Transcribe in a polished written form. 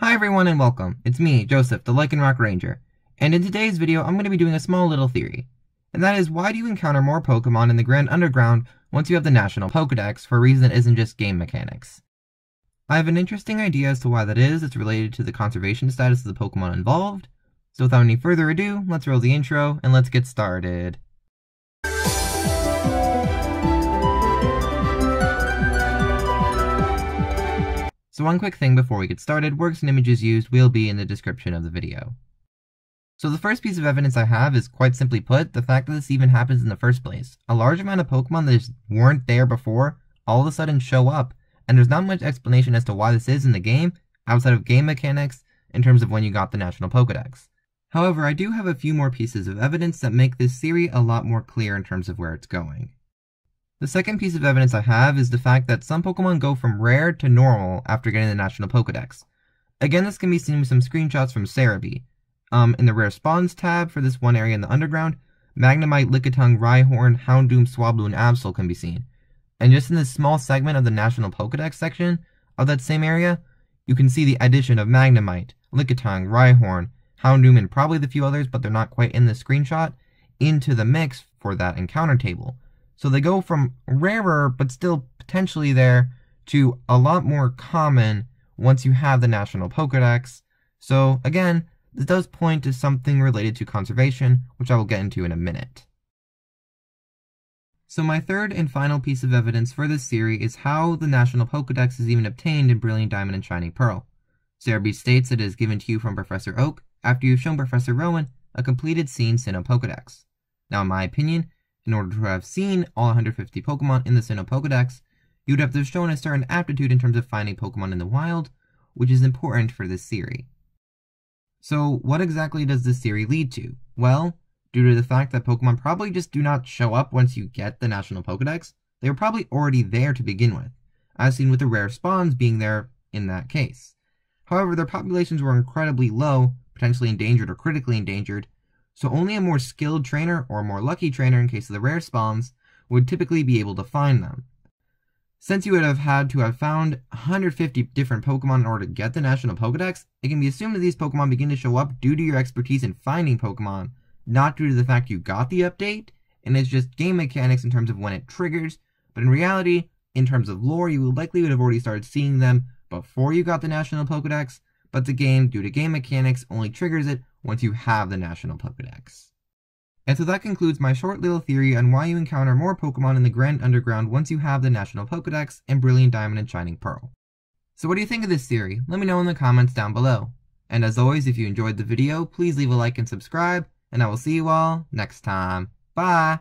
Hi everyone and welcome, it's me, Joseph, the Lycanroc Ranger, and in today's video I'm going to be doing a small little theory, and that is why do you encounter more Pokémon in the Grand Underground once you have the National Pokédex for a reason that isn't just game mechanics? I have an interesting idea as to why that is. It's related to the conservation status of the Pokémon involved, so without any further ado, let's roll the intro and let's get started. So one quick thing before we get started, works and images used will be in the description of the video. So the first piece of evidence I have is, quite simply put, the fact that this even happens in the first place. A large amount of Pokemon that just weren't there before all of a sudden show up, and there's not much explanation as to why this is in the game, outside of game mechanics, in terms of when you got the National Pokédex. However, I do have a few more pieces of evidence that make this theory a lot more clear in terms of where it's going. The second piece of evidence I have is the fact that some Pokemon go from rare to normal after getting the National Pokédex. Again, this can be seen with some screenshots from Serebii. In the Rare Spawns tab for this one area in the Underground, Magnemite, Lickitung, Rhyhorn, Houndoom, Swablu, and Absol can be seen. And just in this small segment of the National Pokédex section of that same area, you can see the addition of Magnemite, Lickitung, Rhyhorn, Houndoom, and probably the few others, but they're not quite in the screenshot, into the mix for that encounter table. So they go from rarer, but still potentially there, to a lot more common once you have the National Pokédex. So again, this does point to something related to conservation, which I will get into in a minute. So my third and final piece of evidence for this theory is how the National Pokédex is even obtained in Brilliant Diamond and Shining Pearl. Serebii states it is given to you from Professor Oak after you've shown Professor Rowan a completed seen Sinnoh Pokédex. Now in my opinion, in order to have seen all 150 Pokemon in the Sinnoh Pokedex, you would have to have shown a certain aptitude in terms of finding Pokemon in the wild, which is important for this theory. So what exactly does this theory lead to? Well, due to the fact that Pokemon probably just do not show up once you get the National Pokedex, they were probably already there to begin with, as seen with the rare spawns being there in that case. However, their populations were incredibly low, potentially endangered or critically endangered, so only a more skilled trainer, or a more lucky trainer in case of the rare spawns, would typically be able to find them. Since you would have had to have found 150 different Pokemon in order to get the National Pokedex, it can be assumed that these Pokemon begin to show up due to your expertise in finding Pokemon, not due to the fact you got the update, and it's just game mechanics in terms of when it triggers, but in reality, in terms of lore, you likely would have already started seeing them before you got the National Pokedex, but the game, due to game mechanics, only triggers it once you have the National Pokédex. And so that concludes my short little theory on why you encounter more Pokémon in the Grand Underground once you have the National Pokédex and Brilliant Diamond and Shining Pearl. So what do you think of this theory? Let me know in the comments down below. And as always, if you enjoyed the video, please leave a like and subscribe, and I will see you all next time. Bye!